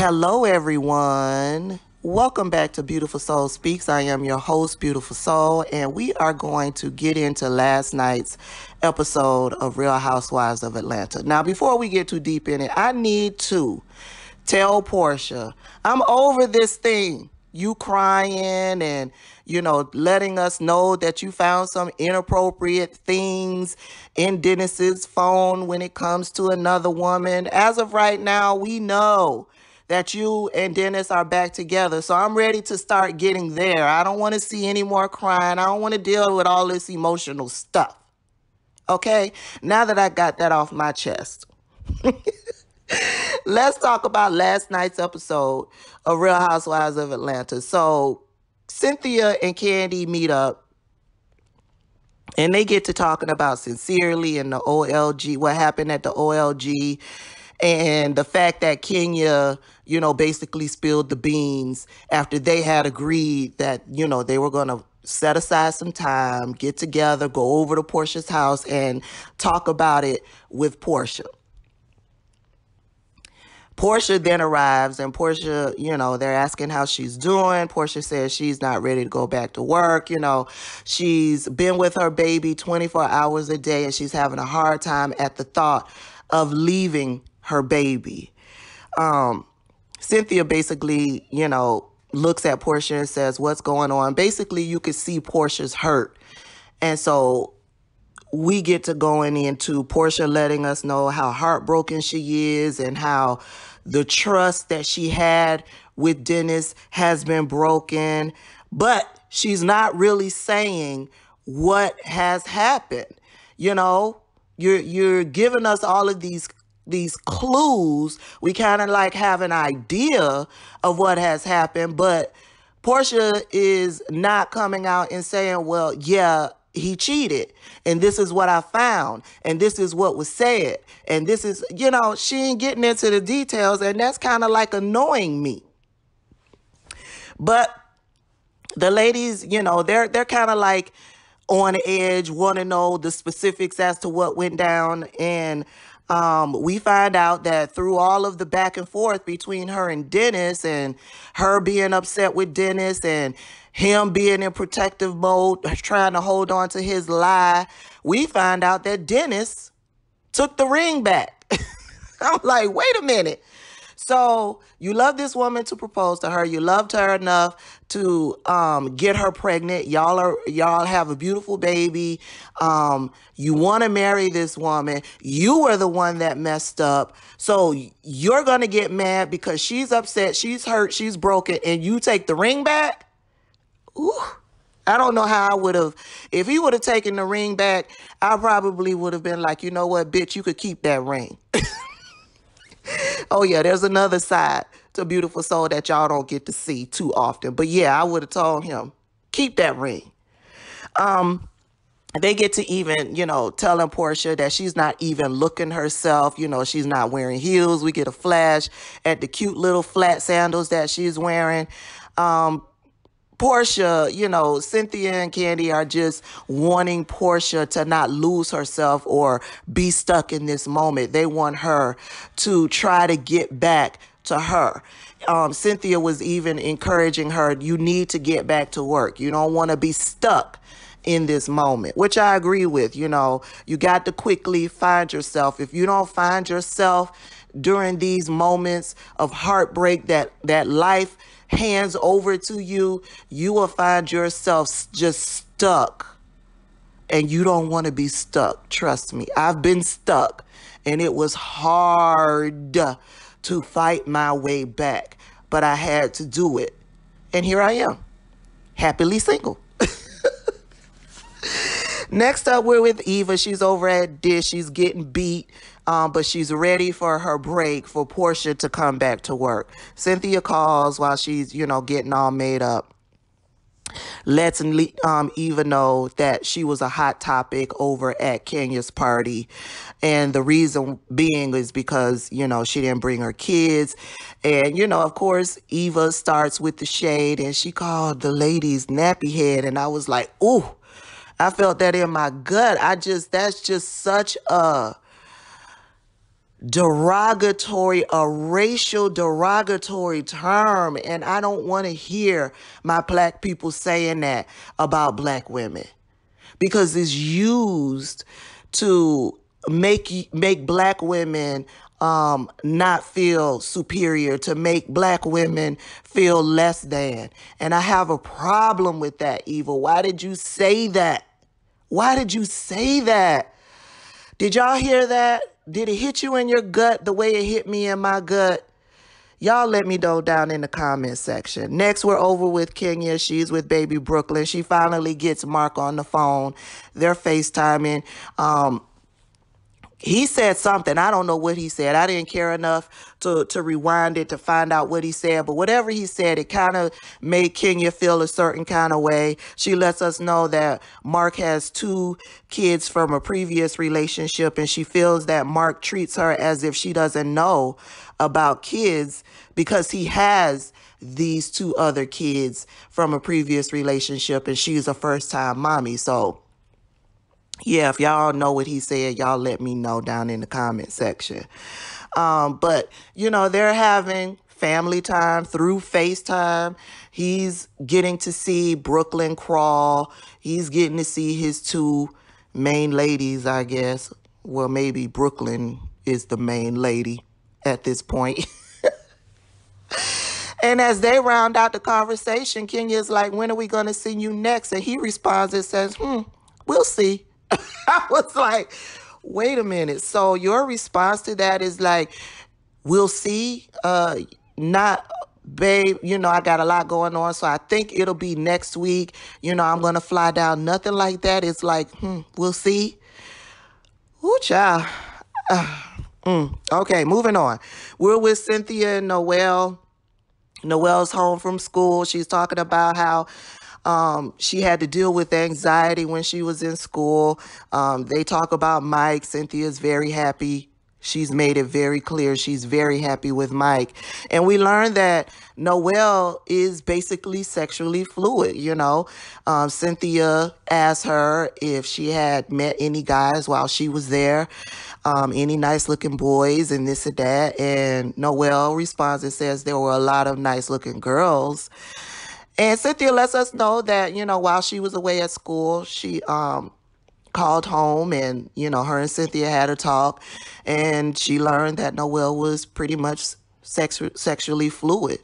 Hello, everyone. Welcome back to Beautiful Soul Speaks. I am your host, Beautiful Soul, and we are going to get into last night's episode of Real Housewives of Atlanta. Now, before we get too deep in it, I need to tell Porsha, I'm over this thing. You crying and, you know, letting us know that you found some inappropriate things in Dennis's phone when it comes to another woman. As of right now, we know that you and Dennis are back together. So I'm ready to start getting there. I don't want to see any more crying. I don't want to deal with all this emotional stuff. Okay? Now that I got that off my chest. Let's talk about last night's episode of Real Housewives of Atlanta. So Cynthia and Kandi meet up and they get to talking about Sincerely and the OLG, what happened at the OLG, and the fact that Kenya, you know, basically spilled the beans after they had agreed that, you know, they were going to set aside some time, get together, go over to Portia's house and talk about it with Porsha. Porsha then arrives and Porsha, you know, they're asking how she's doing. Porsha says she's not ready to go back to work. You know, she's been with her baby 24 hours a day and she's having a hard time at the thought of leaving her baby. Cynthia basically, you know, looks at Porsha and says, what's going on? Basically, you could see Portia's hurt. And so we get to going into Porsha letting us know how heartbroken she is and how the trust that she had with Dennis has been broken, but she's not really saying what has happened. You know, you're giving us all of these clues. We kind of like have an idea of what has happened, but Porsha is not coming out and saying, well, yeah, he cheated and this is what I found and this is what was said and this is, you know, she ain't getting into the details and that's kind of like annoying me. But the ladies, you know, they're kind of like on edge, want to know the specifics as to what went down. And we find out that through all of the back and forth between her and Dennis and her being upset with Dennis and him being in protective mode, trying to hold on to his lie, we find out that Dennis took the ring back. I'm like, wait a minute. So you love this woman to propose to her. You loved her enough to get her pregnant. Y'all have a beautiful baby. You want to marry this woman. You were the one that messed up. So you're going to get mad because she's upset. She's hurt. She's broken. And you take the ring back? Ooh, I don't know how I would have. If he would have taken the ring back, I probably would have been like, you know what, bitch, you could keep that ring. Oh, yeah, there's another side to Beautiful Soul that y'all don't get to see too often. But, yeah, I would have told him, keep that ring. They get to even, you know, telling Porsha that she's not even looking herself. You know, she's not wearing heels. We get a flash at the cute little flat sandals that she's wearing. Porsha, you know, Cynthia and Kandi are just wanting Porsha to not lose herself or be stuck in this moment. They want her to try to get back to her. Cynthia was even encouraging her, you need to get back to work. You don't want to be stuck in this moment, which I agree with. You know, you got to quickly find yourself. If you don't find yourself during these moments of heartbreak that life hands over to you, you will find yourself just stuck. And you don't want to be stuck. Trust me, I've been stuck. And it was hard to fight my way back. But I had to do it. And here I am, happily single. Next up, we're with Eva. She's over at Dish. She's getting beat. But she's ready for her break for Porsha to come back to work. Cynthia calls while she's, you know, getting all made up. Let's Eva know that she was a hot topic over at Kenya's party. And the reason being is because, you know, she didn't bring her kids. And, you know, of course, Eva starts with the shade and she called the ladies nappy head. And I was like, ooh, I felt that in my gut. That's just such a derogatory, a racial derogatory term. And I don't want to hear my black people saying that about black women, because it's used to make black women not feel superior, to make black women feel less than. And I have a problem with that, Eva. Why did you say that? Why did you say that? Did y'all hear that? Did it hit you in your gut the way it hit me in my gut? Y'all let me know down in the comment section. Next, we're over with Kenya. She's with baby Brooklyn. She finally gets Mark on the phone. They're FaceTiming. He said something. I don't know what he said. I didn't care enough to rewind it to find out what he said. But whatever he said, it kind of made Kenya feel a certain kind of way. She lets us know that Mark has two kids from a previous relationship, and she feels that Mark treats her as if she doesn't know about kids because he has these two other kids from a previous relationship, and she's a first-time mommy. So yeah, if y'all know what he said, y'all let me know down in the comment section. But, you know, they're having family time through FaceTime. He's getting to see Brooklyn crawl. He's getting to see his two main ladies, I guess. Well, maybe Brooklyn is the main lady at this point. And as they round out the conversation, Kenya's like, when are we going to see you next? And he responds and says, we'll see. I was like, wait a minute. So your response to that is like, we'll see. Not, babe, you know, I got a lot going on, so I think it'll be next week. You know, I'm going to fly down. Nothing like that. It's like, we'll see. Ooh, child. Okay, moving on. We're with Cynthia and Noelle. Noelle's home from school. She's talking about how she had to deal with anxiety when she was in school. They talk about Mike. Cynthia's very happy. She's made it very clear she's very happy with Mike. And we learned that Noelle is basically sexually fluid, you know. Cynthia asked her if she had met any guys while she was there, any nice-looking boys and this and that. And Noelle responds and says there were a lot of nice-looking girls. And Cynthia lets us know that, you know, while she was away at school, she called home and, you know, her and Cynthia had a talk, and she learned that Noelle was pretty much sexually fluid.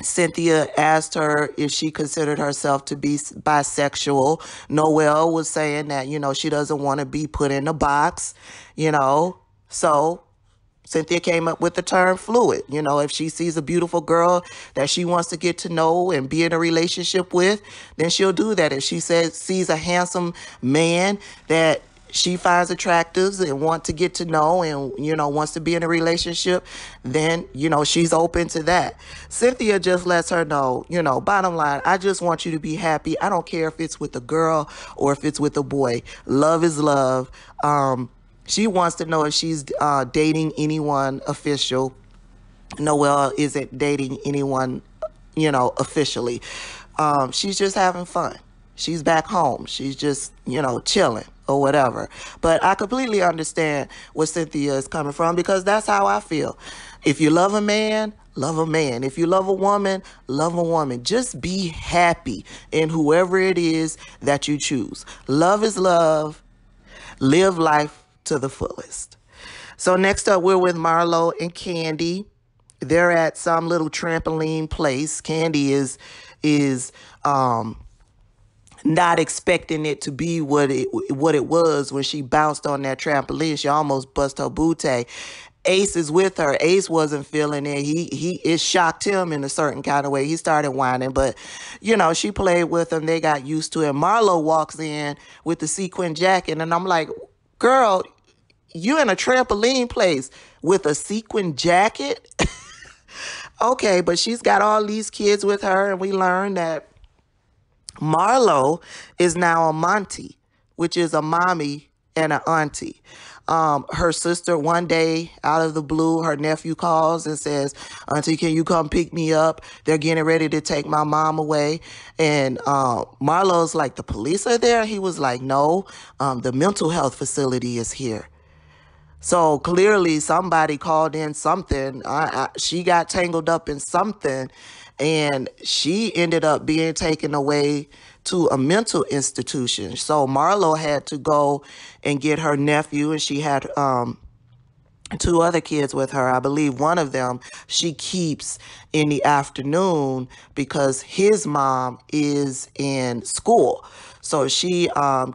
Cynthia asked her if she considered herself to be bisexual. Noelle was saying that, you know, she doesn't want to be put in a box, you know, so Cynthia came up with the term fluid. You know, if she sees a beautiful girl that she wants to get to know and be in a relationship with, then she'll do that. If she sees a handsome man that she finds attractive and wants to get to know and, you know, wants to be in a relationship, then, you know, she's open to that. Cynthia just lets her know, you know, bottom line, I just want you to be happy. I don't care if it's with a girl or if it's with a boy. Love is love. She wants to know if she's dating anyone official. Noelle isn't dating anyone, you know, officially. She's just having fun. She's back home. She's just, you know, chilling or whatever. But I completely understand where Cynthia is coming from, because that's how I feel. If you love a man, love a man. If you love a woman, love a woman. Just be happy in whoever it is that you choose. Love is love. Live life to the fullest. So next up, we're with Marlo and Kandi. They're at some little trampoline place. Kandi is not expecting it to be what it was when she bounced on that trampoline. She almost busted her bootay. Ace is with her. Ace wasn't feeling it. It shocked him in a certain kind of way. He started whining, but, you know, she played with him. They got used to it. Marlo walks in with the sequin jacket, and I'm like, girl, you're in a trampoline place with a sequin jacket? Okay, but she's got all these kids with her, and we learned that Marlo is now a Monty, which is a mommy and an auntie. Her sister, one day, out of the blue, her nephew calls and says, Auntie, can you come pick me up? They're getting ready to take my mom away. And Marlo's like, the police are there? He was like, no, the mental health facility is here. So clearly somebody called in something. She got tangled up in something, and she ended up being taken away to a mental institution. So Marlo had to go and get her nephew, and she had two other kids with her. I believe one of them she keeps in the afternoon because his mom is in school. So she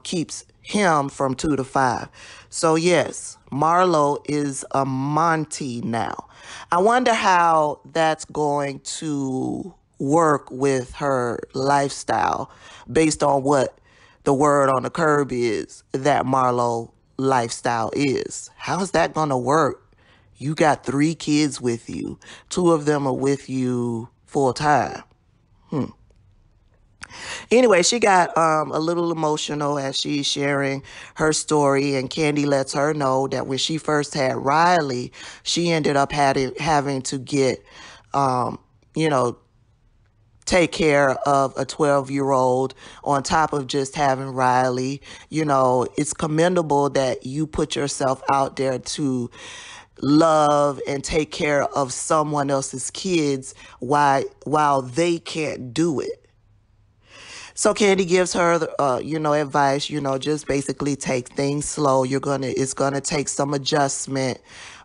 keeps him from 2 to 5. So yes, Marlo is a Monty now. I wonder how that's going to work with her lifestyle based on what the word on the curb is that Marlo lifestyle is. How's that gonna work? You got 3 kids with you. 2 of them are with you full time. Anyway, she got a little emotional as she's sharing her story, and Kandi lets her know that when she first had Riley, she ended up having to get, take care of a 12-year-old on top of just having Riley. You know, it's commendable that you put yourself out there to love and take care of someone else's kids while they can't do it. So Kandi gives her, advice, just basically take things slow. It's gonna take some adjustment,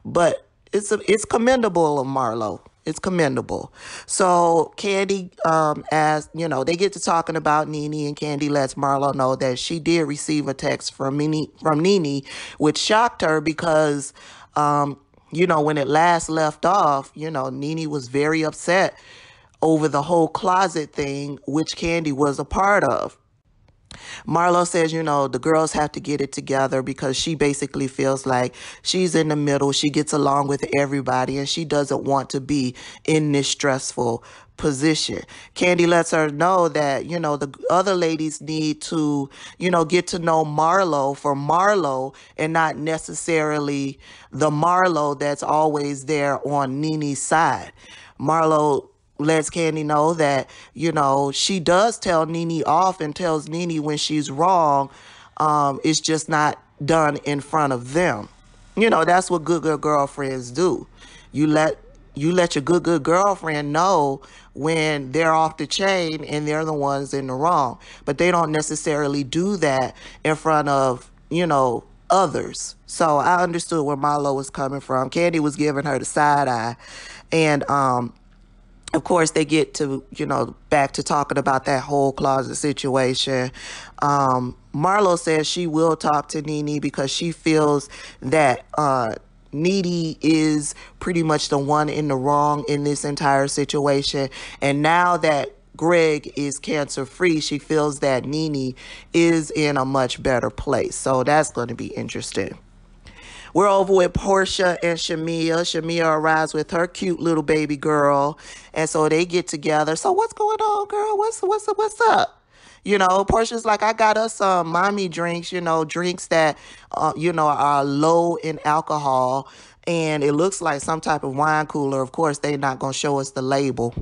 but it's commendable of Marlo. It's commendable. So Kandi, they get to talking about Nene, and Kandi lets Marlo know that she did receive a text from Nene, which shocked her because, when it last left off, Nene was very upset over the whole closet thing, which Kandi was a part of. Marlo says, the girls have to get it together because she basically feels like she's in the middle. She gets along with everybody, and she doesn't want to be in this stressful position. Kandi lets her know that, the other ladies need to, get to know Marlo for Marlo and not necessarily the Marlo that's always there on Nene's side. Marlo lets Kandi know that, she does tell Nene off and tells Nene when she's wrong. It's just not done in front of them. That's what good girlfriends do. You let your good girlfriend know when they're off the chain and they're the ones in the wrong. But they don't necessarily do that in front of, others. So I understood where Marlo was coming from. Kandi was giving her the side eye. And, of course, they get to, back to talking about that whole closet situation. Marlo says she will talk to Nene because she feels that Nene is pretty much the one in the wrong in this entire situation. And now that Greg is cancer-free, she feels that Nene is in a much better place. So that's going to be interesting. We're over with Porsha and Shamea. Shamea arrives with her cute little baby girl. And so they get together. So what's going on, girl? What's up? Portia's like, I got us some mommy drinks, drinks that, are low in alcohol. And it looks like some type of wine cooler. Of course, they're not going to show us the label.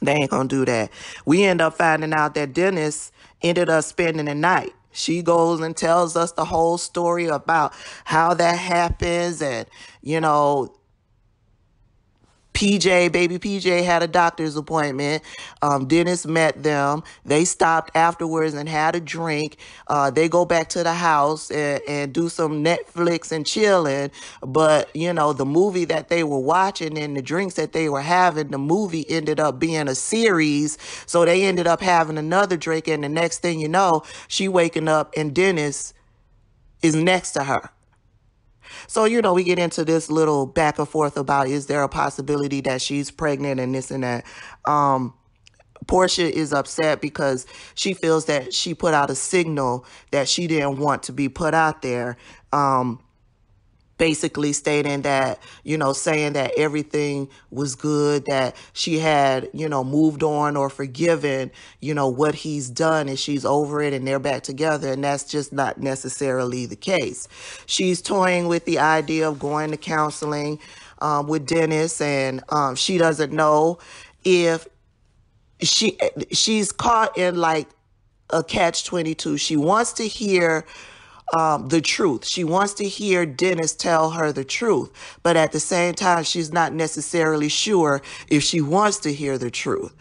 They ain't going to do that. We end up finding out that Dennis ended up spending the night. She goes and tells us the whole story about how that happens. And, PJ, baby PJ had a doctor's appointment. Dennis met them. They stopped afterwards and had a drink. They go back to the house and do some Netflix and chilling. But, the movie that they were watching and the drinks that they were having, the movie ended up being a series. So they ended up having another drink. And the next thing you know, she waking up and Dennis is next to her. So, we get into this little back and forth about, is there a possibility that she's pregnant and this and that? Porsha is upset because she feels that she put out a signal that she didn't want to be put out there. Basically stating that, saying that everything was good, that she had, moved on or forgiven, what he's done, and she's over it and they're back together. And that's just not necessarily the case. She's toying with the idea of going to counseling with Dennis, and she doesn't know if she's caught in like a catch-22. She wants to hear the truth. She wants to hear Dennis tell her the truth, but at the same time, she's not necessarily sure if she wants to hear the truth.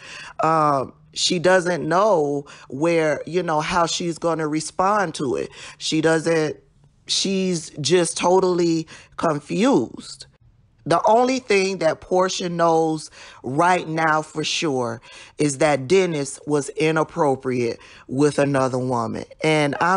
She doesn't know where, how she's going to respond to it. She's just totally confused. The only thing that Porsha knows right now for sure is that Dennis was inappropriate with another woman. And I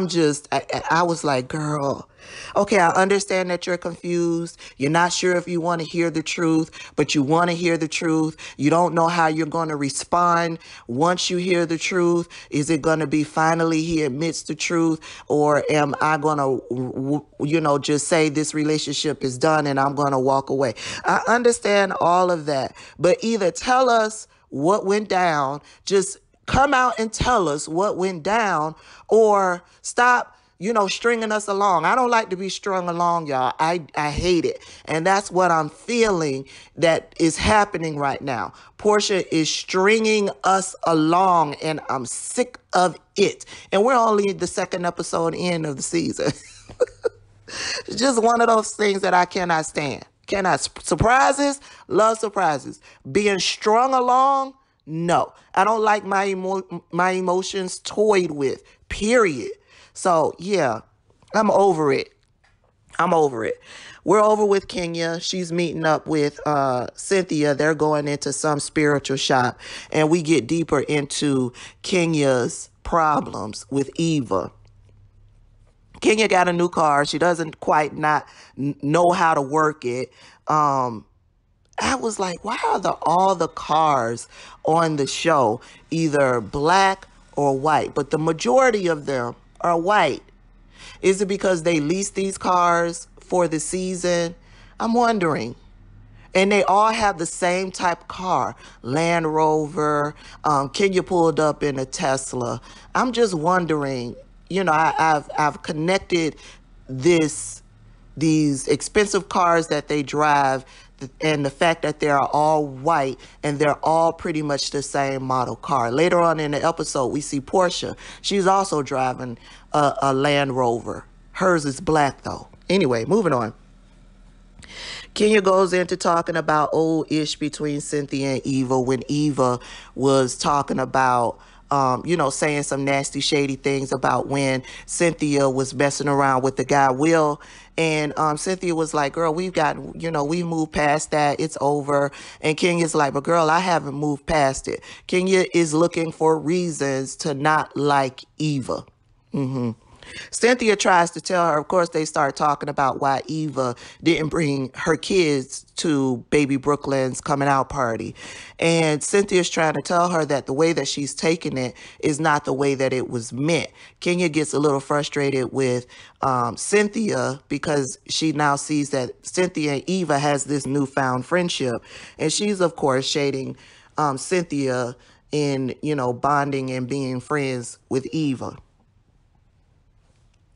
was like, girl, okay, I understand that you're confused. You're not sure if you want to hear the truth, but you want to hear the truth. You don't know how you're going to respond once you hear the truth. Is it going to be finally he admits the truth, or am I going to, just say this relationship is done and I'm going to walk away? I understand all of that, but either tell us what went down, just come out and tell us what went down, or stop stringing us along. I don't like to be strung along, y'all. I hate it. And that's what I'm feeling that is happening right now. Porsha is stringing us along, and I'm sick of it. And we're only the second episode in of the season. It's just one of those things that I cannot stand. Surprises, love surprises. Being strung along, no. I don't like my emotions toyed with, period. So, yeah, I'm over it. We're over with Kenya. She's meeting up with Cynthia. They're going into some spiritual shop, and we get deeper into Kenya's problems with Eva. Kenya got a new car. She doesn't quite not know how to work it. I was like, why are all the cars on the show either black or white? But the majority of them are white. Is it because they lease these cars for the season? I'm wondering. And they all have the same type of car, Land Rover. Kenya pulled up in a Tesla. I'm just wondering, I've connected these expensive cars that they drive and the fact that they are all white and they're all pretty much the same model car. Later on in the episode, we see Porsha. She's also driving a Land Rover. Hers is black, though. Anyway, moving on. Kenya goes into talking about old ish between Cynthia and Eva, when Eva was talking about saying some nasty, shady things about when Cynthia was messing around with the guy Will. And Cynthia was like, girl, we've moved past that. It's over. And Kenya's like, but girl, I haven't moved past it. Kenya is looking for reasons to not like Eva. Mm-hmm. Cynthia tries to tell her, of course, they start talking about why Eva didn't bring her kids to baby Brooklyn's coming out party. And Cynthia's trying to tell her that the way that she's taking it is not the way that it was meant. Kenya gets a little frustrated with Cynthia because she now sees that Cynthia and Eva has this newfound friendship. And she's, of course, shading Cynthia in, bonding and being friends with Eva.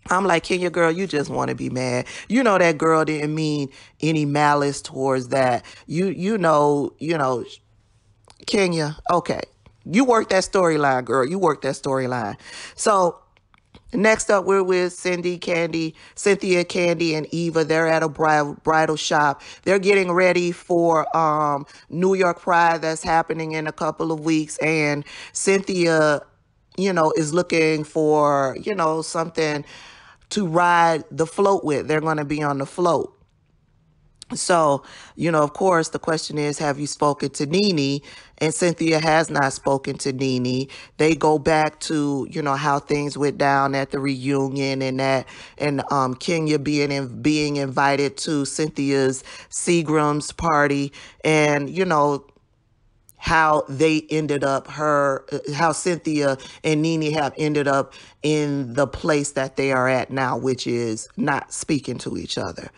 I'm like, Kenya, girl, you just want to be mad. That girl didn't mean any malice towards that. Kenya, okay. You work that storyline, girl. You work that storyline. So next up, we're with Cynthia, Kandi, and Eva. They're at a bridal shop. They're getting ready for New York Pride that's happening in a couple of weeks. And Cynthia, is looking for, something to ride the float with. They're going to be on the float. So, of course, the question is, have you spoken to Nene? And Cynthia has not spoken to Nene. They go back to, how things went down at the reunion and that, and Kenya being invited to Cynthia's Seagram's party, and, how they ended up how Cynthia and Nene have ended up in the place that they are at now, which is not speaking to each other.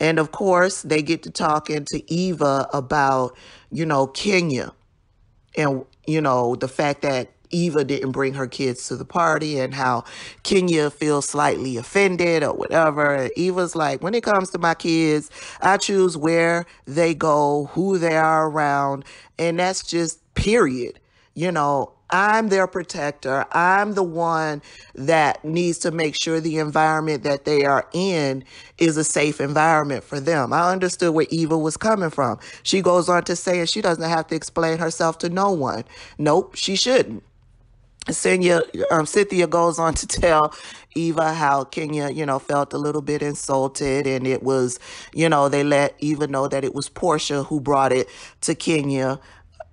And of course, they get to talking to Eva about, Kenya and, the fact that Eva didn't bring her kids to the party and how Kenya feels slightly offended or whatever. And Eva's like, when it comes to my kids, I choose where they go, who they are around, and that's just period. I'm their protector. I'm the one that needs to make sure the environment that they are in is a safe environment for them. I understood where Eva was coming from. She goes on to say, and she doesn't have to explain herself to no one. Nope, she shouldn't. Cynthia goes on to tell Eva how Kenya, felt a little bit insulted, and it was, they let Eva know that it was Porsha who brought it to Kenya.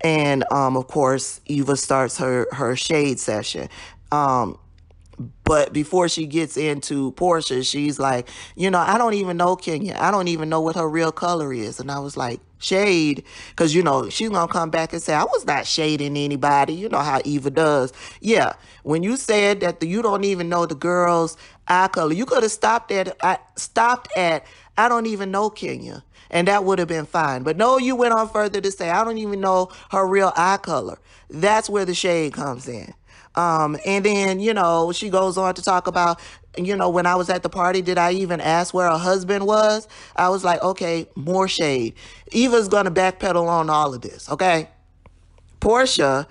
And, of course, Eva starts her shade session. But before she gets into Porsha, she's like, I don't even know Kenya. I don't even know what her real color is. And I was like, shade? Because, she's going to come back and say, I was not shading anybody. You know how Eva does. Yeah. When you said that you don't even know the girl's eye color, you could have stopped at, I don't even know Kenya. And that would have been fine. But no, you went on further to say, I don't even know her real eye color. That's where the shade comes in. And then, she goes on to talk about, when I was at the party, did I even ask where her husband was? I was like, okay, more shade. Eva's going to backpedal on all of this. Okay. Porsha,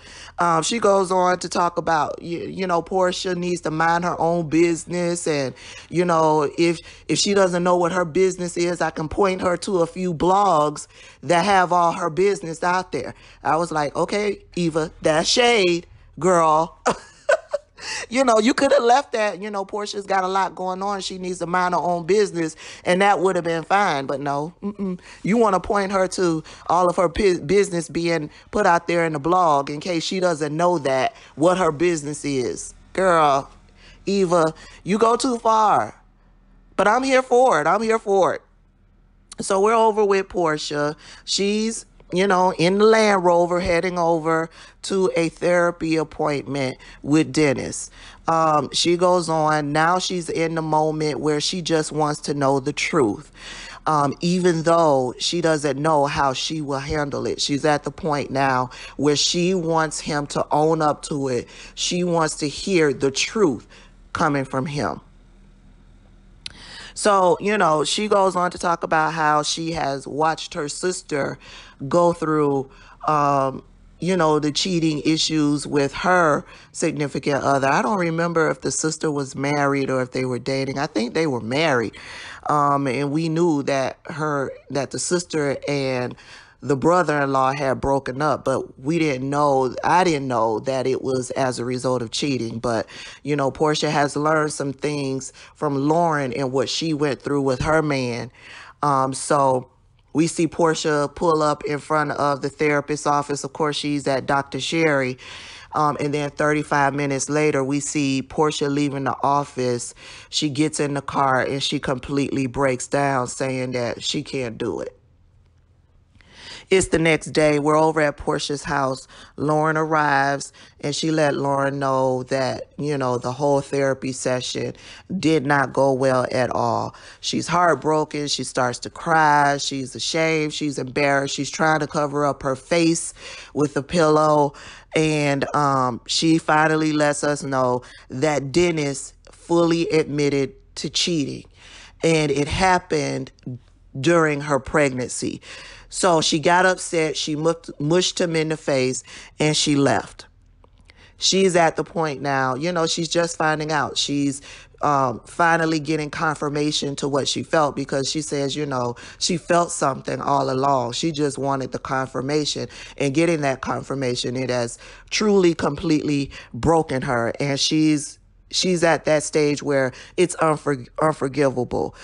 she goes on to talk about, Porsha needs to mind her own business. And, if she doesn't know what her business is, I can point her to a few blogs that have all her business out there. I was like, okay, Eva, that's shade, girl. You could have left that, Portia's got a lot going on. She needs to mind her own business, and that would have been fine. But no, you want to point her to all of her business being put out there in the blog in case she doesn't know that, what her business is. Girl, Eva, you go too far, but I'm here for it. So we're over with Porsha. She's in the Land Rover, heading over to a therapy appointment with Dennis. She goes on. Now she's in the moment where she just wants to know the truth. Even though she doesn't know how she will handle it. She's at the point now where she wants him to own up to it. She wants to hear the truth coming from him. So, she goes on to talk about how she has watched her sister go through, the cheating issues with her significant other. I don't remember if the sister was married or if they were dating. I think they were married. And we knew that the sister and the brother-in-law had broken up, but I didn't know that it was as a result of cheating. But, Porsha has learned some things from Lauren and what she went through with her man. So we see Porsha pull up in front of the therapist's office. Of course, she's at Dr. Sherry. And then 35 minutes later, we see Porsha leaving the office. She gets in the car and she completely breaks down, saying that she can't do it. It's the next day. We're over at Portia's house. Lauren arrives, and she let Lauren know that, the whole therapy session did not go well at all. She's heartbroken. She starts to cry. She's ashamed. She's embarrassed. She's trying to cover up her face with a pillow. And she finally lets us know that Dennis fully admitted to cheating, and it happened during her pregnancy. So she got upset, she mushed him in the face, and she left. She's at the point now, she's just finding out. She's finally getting confirmation to what she felt, because she says, she felt something all along. She just wanted the confirmation, and getting that confirmation, it has truly, completely broken her. And she's at that stage where it's unforgivable.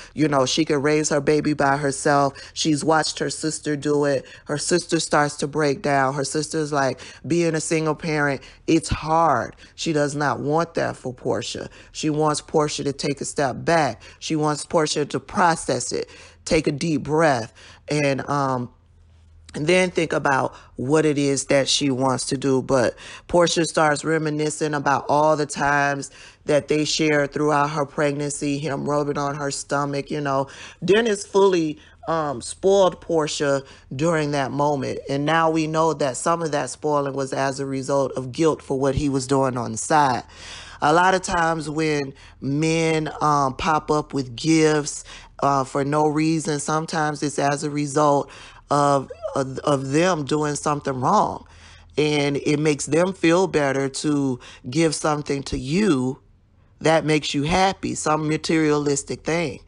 She could raise her baby by herself. She's watched her sister do it. Her sister starts to break down. Her sister's like, being a single parent, it's hard. She does not want that for Porsha. She wants Porsha to take a step back. She wants Porsha to process it, take a deep breath, and then think about what it is that she wants to do. But Porsha starts reminiscing about all the times that they shared throughout her pregnancy, him rubbing on her stomach. Dennis fully spoiled Porsha during that moment. And now we know that some of that spoiling was as a result of guilt for what he was doing on the side. A lot of times when men pop up with gifts for no reason, sometimes it's as a result of them doing something wrong. and it makes them feel better to give something to you that makes you happy, some materialistic thing.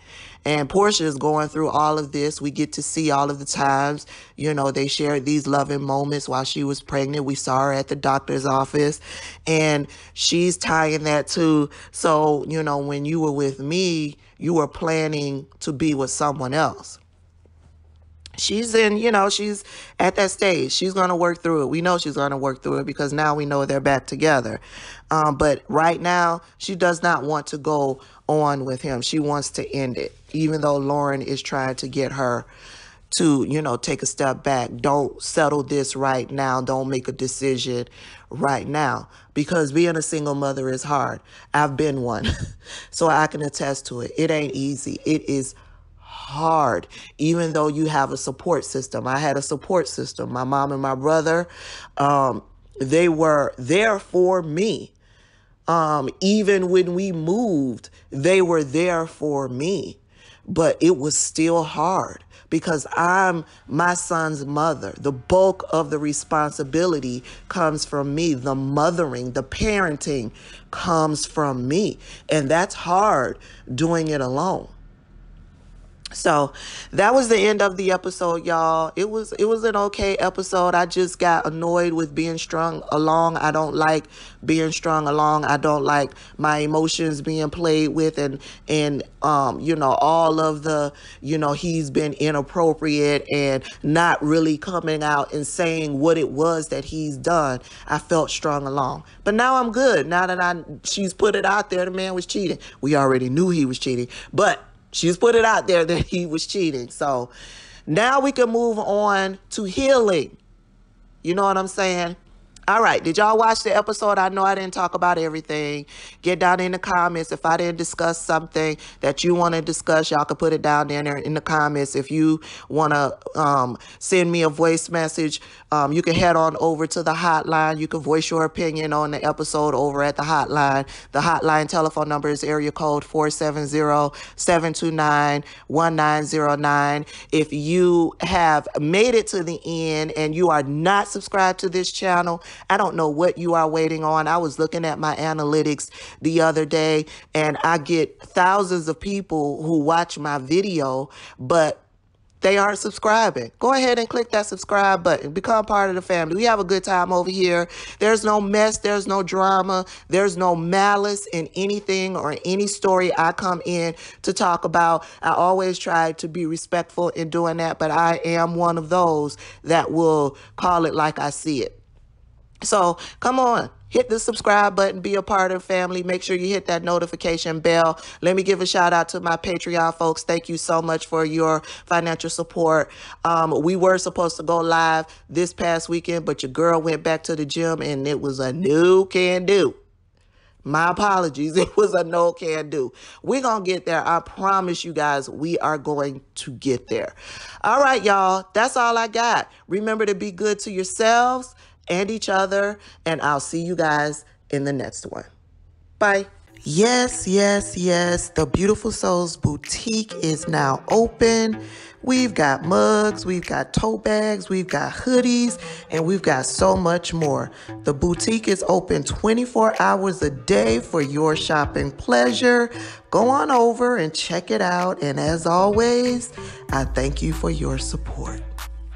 And Porsha is going through all of this. We get to see all of the times, you know, they shared these loving moments while she was pregnant. We saw her at the doctor's office, and she's tying that to, so, you know, when you were with me, you were planning to be with someone else. She's in, you know, she's at that stage. She's going to work through it. We know she's going to work through it because now we know they're back together. But right now, she does not want to go on with him. She wants to end it, even though Lauren is trying to get her to, you know, take a step back. Don't settle this right now. Don't make a decision right now, because being a single mother is hard. I've been one, so I can attest to it. It ain't easy. It is hard, even though you have a support system. I had a support system. My mom and my brother, they were there for me. Even when we moved, they were there for me, but it was still hard because I'm my son's mother. The bulk of the responsibility comes from me. The mothering, the parenting comes from me, and that's hard doing it alone. So that was the end of the episode, y'all. It was an okay episode. I just got annoyed with being strung along. I don't like being strung along. I don't like my emotions being played with, and you know, all of the, you know, he's been inappropriate and not really coming out and saying what it was that he's done. I felt strung along, but now I'm good. Now that she's put it out there, the man was cheating. We already knew he was cheating, but she's put it out there that he was cheating. So now we can move on to healing. You know what I'm saying? All right. Did y'all watch the episode? I know I didn't talk about everything. Get down in the comments. If I didn't discuss something that you want to discuss, y'all can put it down there in the comments. If you want to send me a voice message, you can head on over to the hotline. You can voice your opinion on the episode over at the hotline. The hotline telephone number is area code 470-729-1909. If you have made it to the end and you are not subscribed to this channel, I don't know what you are waiting on. I was looking at my analytics the other day, and I get thousands of people who watch my video, but they aren't subscribing. Go ahead and click that subscribe button. Become part of the family. We have a good time over here. There's no mess. There's no drama. There's no malice in anything or any story I come in to talk about. I always try to be respectful in doing that, but I am one of those that will call it like I see it. So come on, hit the subscribe button, be a part of the family. Make sure you hit that notification bell. Let me give a shout out to my Patreon folks. Thank you so much for your financial support. We were supposed to go live this past weekend, but your girl went back to the gym and it was a no can do. My apologies. It was a no can do. We're going to get there. I promise you guys, we are going to get there. All right, y'all. That's all I got. Remember to be good to yourselves and each other, and I'll see you guys in the next one. Bye. Yes, yes, yes. The Beautiful Souls Boutique is now open. We've got mugs, we've got tote bags, we've got hoodies, and we've got so much more. The boutique is open 24 hours a day for your shopping pleasure. Go on over and check it out. And as always, I thank you for your support.